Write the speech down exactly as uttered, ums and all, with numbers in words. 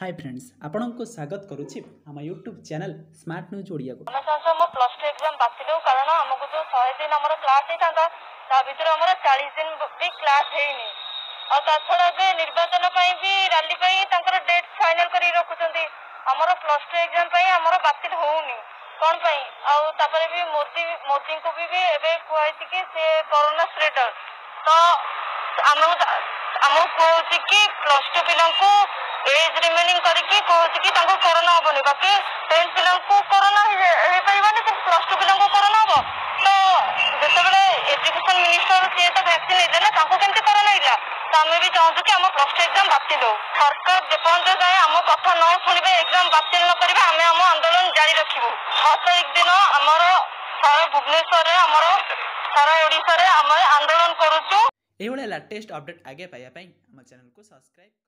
Hi friends आपण को स्वागत करुछि हम YouTube channel smart news Odia को। हम प्लस टू एग्जाम बातिल हो कारण हमको जो सौ दिन हमर क्लास हेतांदा ता भीतर हमर चालीस दिन भी क्लास हेनी और ता थोड़ा भी निर्वाचन पई भी रैली पई तंकर डेट फाइनल करी रखुचंती। हमर प्लस टू एग्जाम पई हमर बातिल होउनी कोन पई और तापर भी मोदी मोदी को भी भी एबे कहैछि कि से कोरोना स्प्रेडर तो हम हम कहउछि कि प्लस टू पिलंग को एज रिमेनिंग करके कहते कि तांको कोरोना होबनी बाकी टेंथ पिलम को कोरोना हे परबानी कि प्लस टू पिलम को कोरोना हो तो जतबेले एजुकेशन मिनिस्टर से तो वैक्सीन दे ना तांको केमते कोरोना इला तो हमें भी चाहू कि हम प्लस टू एग्जाम बातिल हो। सरकार जेपन जाए हम कथा न सुनिबे एग्जाम बातिल न करबे हमें हम आंदोलन जारी रखिबो। छह तारीख दिन हमर सारा भुवनेश्वर रे हमर सारा ओडिसा रे हम आंदोलन करूछु। एवळे लेटेस्ट अपडेट आगे पाया पाई हमर चैनल को सब्सक्राइब।